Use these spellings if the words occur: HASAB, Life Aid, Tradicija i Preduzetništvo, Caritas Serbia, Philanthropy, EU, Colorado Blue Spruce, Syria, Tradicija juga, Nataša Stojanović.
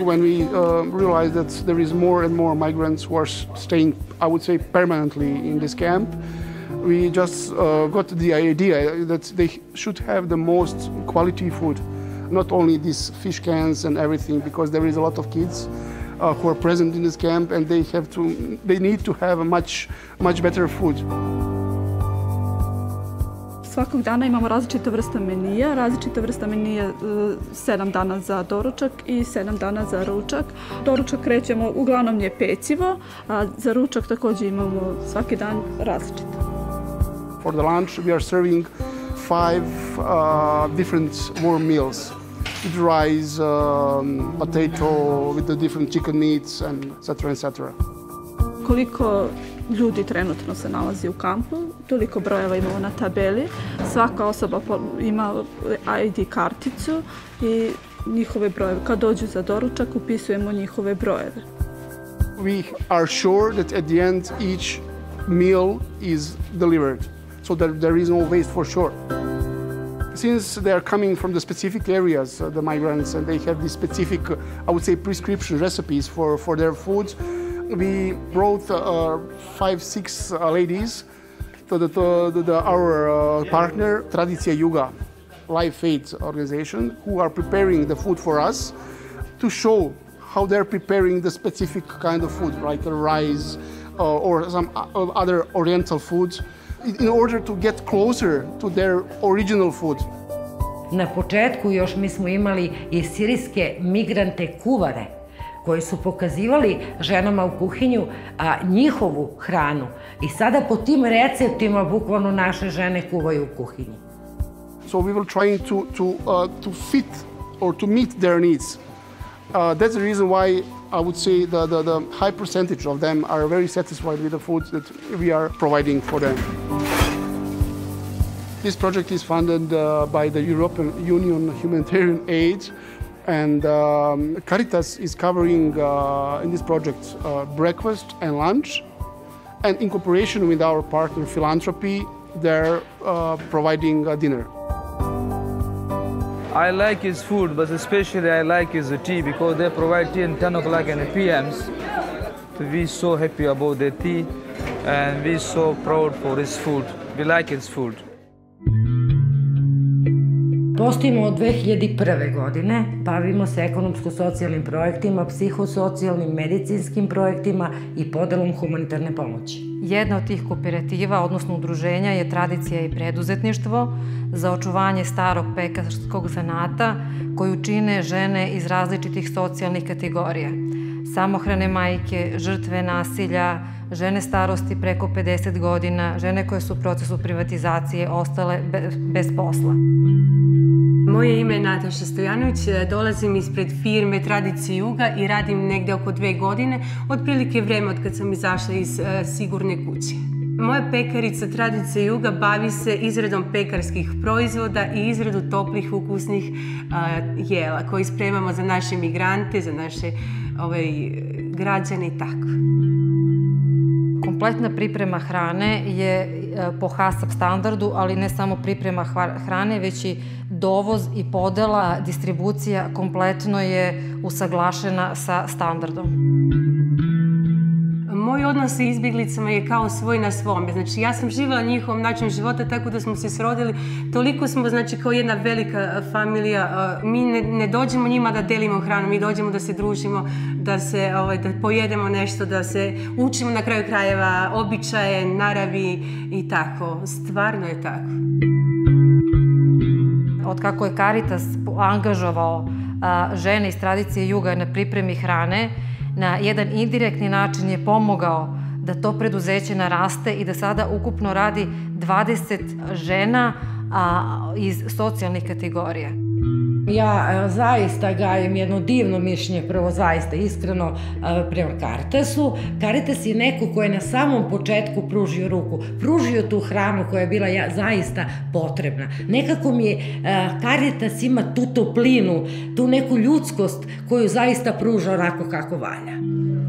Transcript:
when we realized that there is more and more migrants who are staying, I would say, permanently in this camp, we just got the idea that they should have the most quality food, not only these fish cans and everything, because there is a lot of kids who are present in this camp, and they need to have a much better food. Svakog dana imamo različita vrsta menija, 7 dana za doručak i 7 dana za ručak. Doručak krećemo, uglavnom je pecivo, a za ručak također imamo svaki dan različito. For the lunch we are serving 5 different more meals. With rice, potato, with the different chicken meats, and etc. etc. Koliko ljudi trenutno se nalazi u kampu, toliko brojeva imamo na tabeli. Svaka osoba ima ID karticu I njihove brojeve. Kad dođu za doručak, upisujemo njihove brojeve. We are sure that at the end each meal is delivered, so that there is no waste for sure. Since they are coming from the specific areas, the migrants, and they have these specific, I would say, prescription recipes for their food, we brought 5-6 ladies to our partner, Tradicija Juga, Life Aid organization, who are preparing the food for us to show how they're preparing the specific kind of food, like rice or some other oriental foods, in order to get closer to their original food. Na početku još mi smo imali I sirijske migrante kuvare koji su pokazivali ženama u kuhinju njihovu hranu I sada po tim receptima bukvalno naše žene kuvaju u kuhinji. So we were trying to fit or to meet their needs. That's the reason why I would say the high percentage of them are very satisfied with the food that we are providing for them. This project is funded by the European Union Humanitarian Aid, and Caritas is covering in this project breakfast and lunch, and in cooperation with our partner Philanthropy, they're providing a dinner. I like his food, but especially I like his tea, because they provide tea at 10 o'clock and p.m.s. We're so happy about the tea, and we're so proud for his food. We like his food. Postojimo od 2001. godine, bavimo se ekonomsko-socijalnim projektima, psihosocijalnim, medicinskim projektima I podelom humanitarne pomoći. Jedna od tih kooperativa, odnosno udruženja, je Tradicija I preduzetništvo za očuvanje starog pekarskog zanata koju čine žene iz različitih socijalnih kategorija. Samohrane majke, žrtve nasilja, žene starosti preko 50 godina, žene koje su u procesu privatizacije ostale bez posla. Moje ime je Nataša Stojanović, dolazim ispred firme Tradicija Juga I radim negde oko 2 godine, otprilike vreme od kad sam izašla iz sigurne kuće. Moja pekarica Tradicija Juga bavi se izradom pekarskih proizvoda I izradu toplih ukusnih jela koji spremamo za naše migrante, za naše građane I tako. Kompletna priprema hrane je po HASAB standardu, ali ne samo priprema hrane, već I dovoz I podela, distribucija kompletno je usaglašena sa standardom. Moj odnos sa izbjeglicama je kao svoj na svome. Znači, ja sam živjela njihovom načinom života, tako da smo se srodili. Toliko smo, znači, kao jedna velika familija. Mi ne dođemo njima da delimo hranu, mi dođemo da se družimo, da pojedemo nešto, da se učimo na kraju krajeva, običaje, naravi I tako. Stvarno je tako. Od kako je Caritas angažovao žene iz Tradicije Juga na pripremi hrane, na jedan indirektni način je pomogao da to preduzeće naraste I da sada ukupno radi 20 žena iz socijalnih kategorija. Ja zaista gajim jedno divno mišljenje, prvo zaista iskreno prema Caritasu. Caritas je neko koji je na samom početku pružio ruku, pružio tu hranu koja je bila zaista potrebna. Nekako mi je Caritas ima tu toplinu, tu neku ljudskost koju zaista pruža onako kako valja.